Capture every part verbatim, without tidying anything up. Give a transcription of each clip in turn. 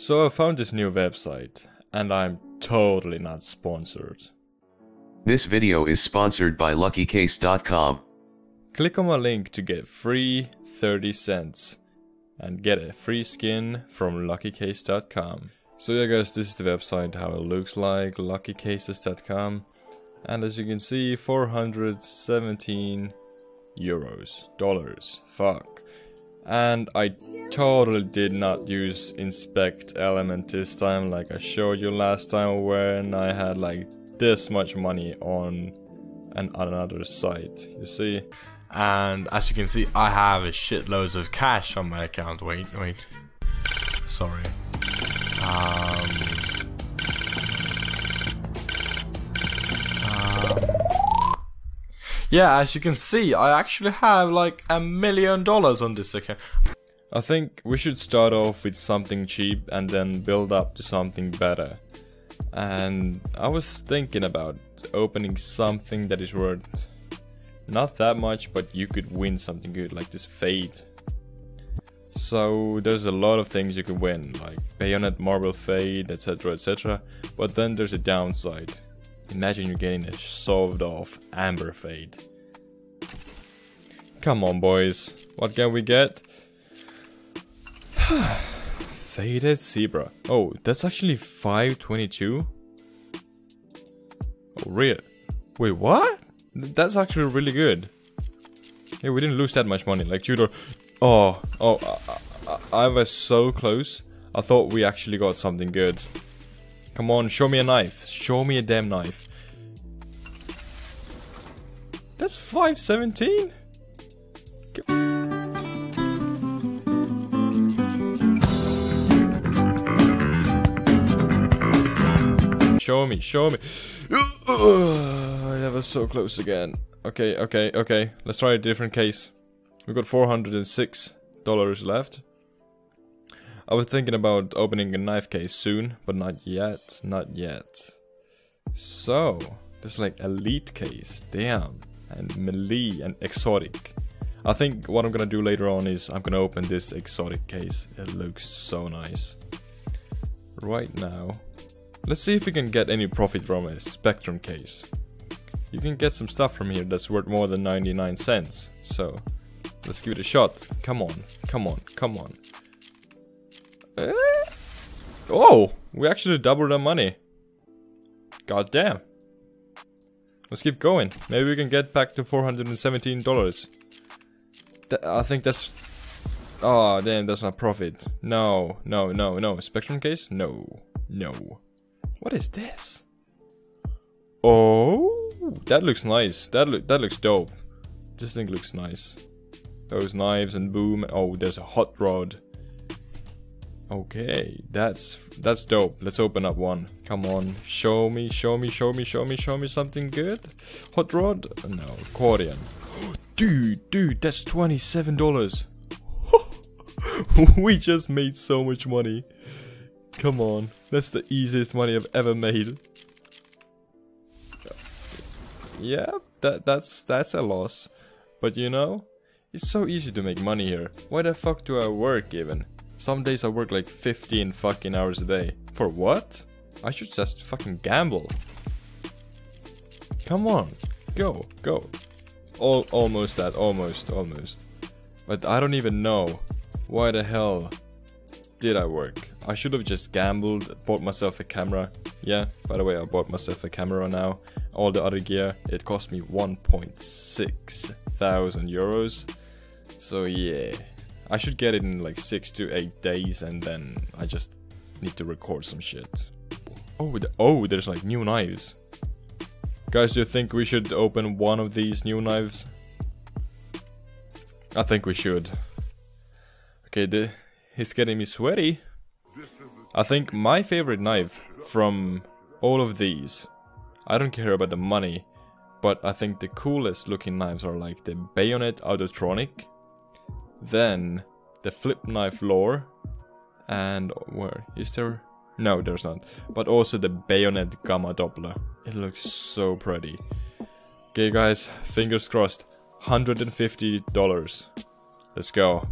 So I found this new website, and I'm totally not sponsored. This video is sponsored by Lucky Case dot com. Click on my link to get free thirty cents and get a free skin from Lucky Case dot com. So yeah guys, this is the website, how it looks like, Lucky Cases dot com, and as you can see, four hundred seventeen euros, dollars, fuck. And I totally did not use inspect element this time like I showed you last time when I had like this much money on an another site, you see. And as you can see, I have a shitloads of cash on my account. Wait, wait, sorry. Um, um, yeah, as you can see, I actually have like a million dollars on this account. I think we should start off with something cheap and then build up to something better. And I was thinking about opening something that is worth not that much, but you could win something good, like this fade. So there's a lot of things you can win, like Bayonet Marble Fade, etc, et cetera. But then there's a downside. Imagine you're getting a solved off Amber Fade. Come on boys, what can we get? Faded Zebra. Oh, that's actually five twenty-two? Oh, real? Wait, what? That's actually really good. Yeah, we didn't lose that much money, like Tudor. Oh, oh, I, I, I was so close. I thought we actually got something good. Come on, show me a knife. Show me a damn knife. That's five seventeen? Show me, show me. Ugh, I was so close again. Okay, okay, okay. Let's try a different case. We got four hundred six dollars left. I was thinking about opening a knife case soon, but not yet, not yet. So, there's like elite case, damn, and melee and exotic. I think what I'm gonna do later on is I'm gonna open this exotic case. It looks so nice. Right now, let's see if we can get any profit from a Spectrum case. You can get some stuff from here that's worth more than ninety-nine cents, so let's give it a shot. Come on, come on, come on. Eh? Oh, we actually doubled our money. God damn. Let's keep going. Maybe we can get back to four hundred seventeen dollars. Th I think that's... Oh, damn, that's not profit. No, no, no, no. Spectrum case? No, no. What is this? Oh, that looks nice. That, lo that looks dope. This thing looks nice. Those knives and boom. Oh, there's a hot rod. Okay, that's that's dope. Let's open up one. Come on, show me, show me, show me, show me, show me something good. Hot rod? No, accordion. Dude, dude, that's twenty-seven dollars. We just made so much money. Come on, that's the easiest money I've ever made. Yeah, that that's that's a loss, but you know. It's so easy to make money here. Why the fuck do I work even? Some days I work like fifteen fucking hours a day. For what? I should just fucking gamble. Come on. Go, go. All, almost that, almost, almost. But I don't even know. Why the hell did I work? I should have just gambled, bought myself a camera. Yeah, by the way, I bought myself a camera now. All the other gear, it cost me one point six thousand euros. So yeah, I should get it in like six to eight days, and then I just need to record some shit. Oh, the, oh, there's like new knives. Guys, do you think we should open one of these new knives? I think we should. Okay, the, it's getting me sweaty. I think my favorite knife from all of these, I don't care about the money, but I think the coolest looking knives are like the Bayonet Autotronic, then the Flip Knife Lore, and where is there? No, there's not. But also the Bayonet Gamma Doppler. It looks so pretty. Okay guys, fingers crossed. one hundred fifty dollars. Let's go.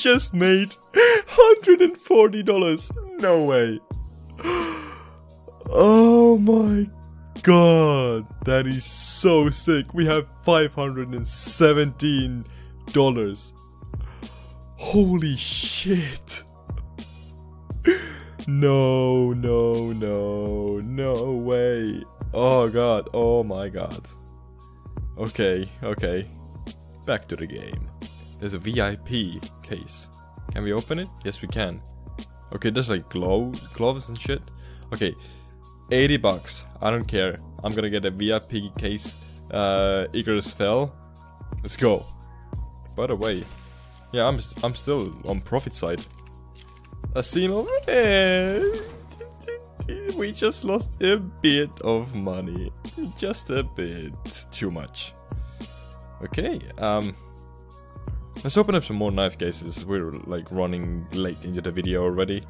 just made one hundred forty dollars. No way. Oh my god. That is so sick. We have five hundred seventeen dollars. Holy shit. No, no, no, no way. Oh god, oh my god. Okay, okay. Back to the game. There's a V I P case. Can we open it? Yes, we can. Okay, there's like gloves, gloves and shit. Okay, eighty bucks. I don't care. I'm gonna get a V I P case. Uh, Icarus Fell. Let's go. By the way, yeah, I'm I'm still on profit side. A Simo. We just lost a bit of money. Just a bit too much. Okay, um, let's open up some more knife cases. We're like running late into the video already.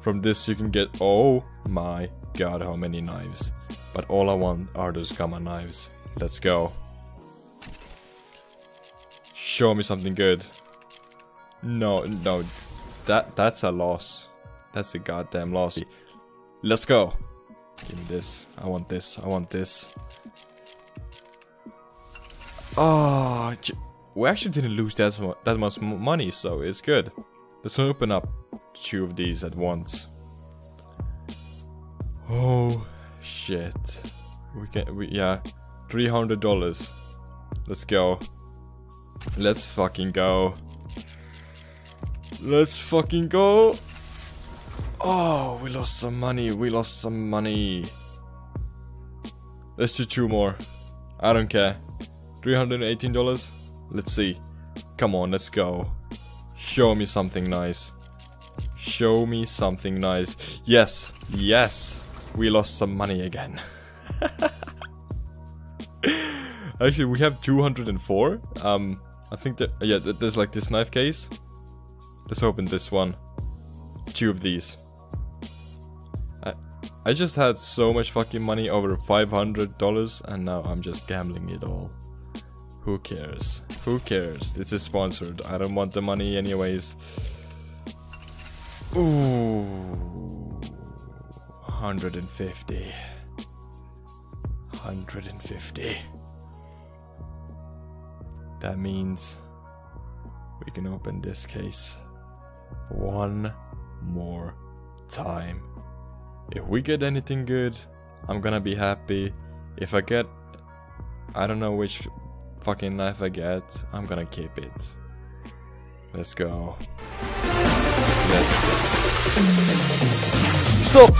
From this you can get, oh my god, how many knives. But all I want are those gamma knives. Let's go. Show me something good. No, no, that that's a loss. That's a goddamn loss. Let's go. Give me this. I want this. I want this. Oh, we actually didn't lose that, that much money, so it's good. Let's open up two of these at once. Oh shit. We can, we, yeah, three hundred dollars. Let's go. Let's fucking go. Let's fucking go. Oh, we lost some money. We lost some money. Let's do two more. I don't care. three hundred eighteen dollars. Let's see. Come on, let's go. Show me something nice. Show me something nice. Yes, yes. We lost some money again. Actually, we have two hundred four. Um, I think that, yeah, there's like this knife case. Let's open this one. Two of these. I, I just had so much fucking money, over five hundred dollars, and now I'm just gambling it all. Who cares? Who cares? This is sponsored. I don't want the money anyways. Ooh, one hundred fifty. one hundred fifty. That means we can open this case one more time. If we get anything good, I'm gonna be happy. If I get, I don't know which fucking knife I get, I'm gonna keep it. Let's go. Let's stop.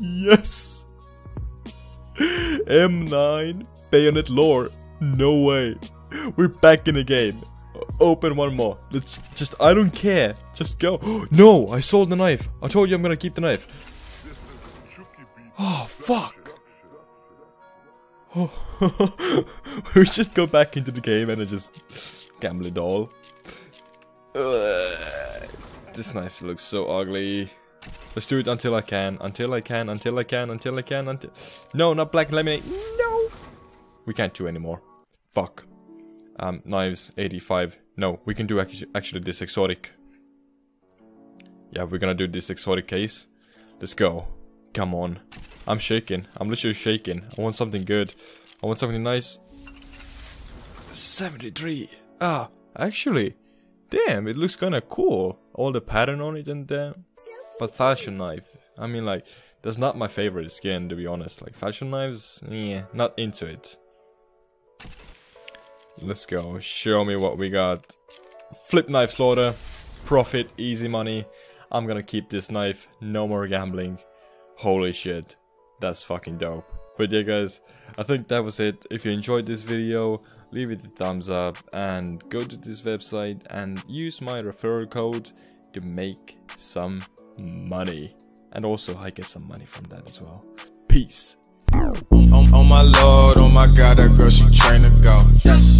Yes. M nine Bayonet Lore. No way. We're back in the game. Open one more. Let's just, I don't care. Just go. No, I sold the knife. I told you I'm gonna keep the knife. Oh, fuck. Oh. We just go back into the game and I just gamble it all. Uh, this knife looks so ugly. Let's do it until I can. Until I can. Until I can. Until I can. Until. No, not black lemonade. No. We can't do anymore. Fuck. Um, knives, eighty-five. No, we can do actu actually this exotic. Yeah, we're gonna do this exotic case. Let's go. Come on. I'm shaking. I'm literally shaking. I want something good. I want something nice. seventy-three. Ah, actually. Damn, it looks kinda cool. All the pattern on it and damn. Uh, but fashion knife. I mean, like, that's not my favorite skin, to be honest. Like, fashion knives, yeah, not into it. Let's go. Show me what we got. Flip Knife Slaughter. Profit. Easy money. I'm gonna keep this knife. No more gambling. Holy shit. That's fucking dope. But yeah, guys. I think that was it. If you enjoyed this video, leave it a thumbs up. And go to this website and use my referral code to make some money. And also, I get some money from that as well. Peace. Oh my lord, oh my god, that girl, she train to go.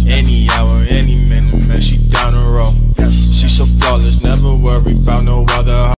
Any hour, any minute, man, she down the road. She so flawless, never worry about no other.